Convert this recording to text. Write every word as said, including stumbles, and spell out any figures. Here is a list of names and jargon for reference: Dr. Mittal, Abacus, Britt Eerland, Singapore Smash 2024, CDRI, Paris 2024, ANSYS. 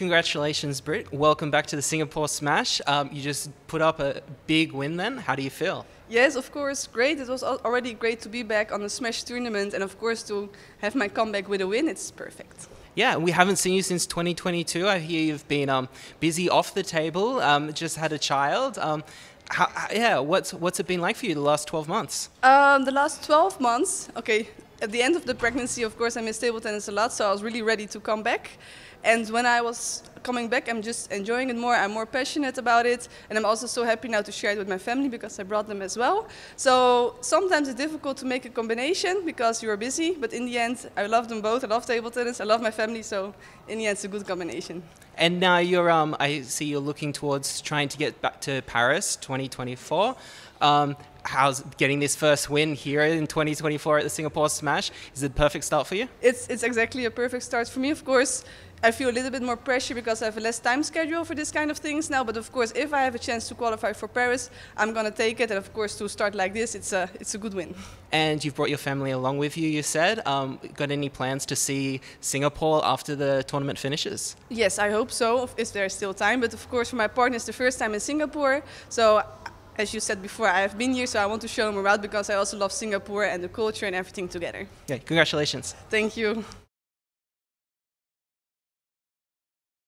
Congratulations, Britt. Welcome back to the Singapore Smash. Um, you just put up a big win then. How do you feel? Yes, of course, great. It was already great to be back on the Smash tournament, and of course to have my comeback with a win, it's perfect. Yeah, we haven't seen you since twenty twenty-two. I hear you've been um, busy off the table, um, just had a child. Um, how, yeah, what's, what's it been like for you the last twelve months? Um, the last twelve months, okay. At the end of the pregnancy, of course, I missed table tennis a lot, so I was really ready to come back. And when I was coming back, I'm just enjoying it more. I'm more passionate about it, and I'm also so happy now to share it with my family because I brought them as well. So sometimes it's difficult to make a combination because you're busy, but in the end, I love them both. I love table tennis, I love my family, so in the end, it's a good combination. And now you're, um, I see you're looking towards trying to get back to Paris twenty twenty-four. Um, How's getting this first win here in twenty twenty-four at the Singapore Smash? Is it a perfect start for you? It's, it's exactly a perfect start for me. Of course, I feel a little bit more pressure because I have a less time schedule for this kind of things now. But of course, if I have a chance to qualify for Paris, I'm going to take it. And of course, to start like this, it's a, it's a good win. And you've brought your family along with you, you said. Um, got any plans to see Singapore after the tournament finishes? Yes, I hope so, if there's still time. But of course, for my partner, it's the first time in Singapore. So as you said before, I have been here, so I want to show them around because I also love Singapore and the culture and everything together. Yeah, congratulations. Thank you.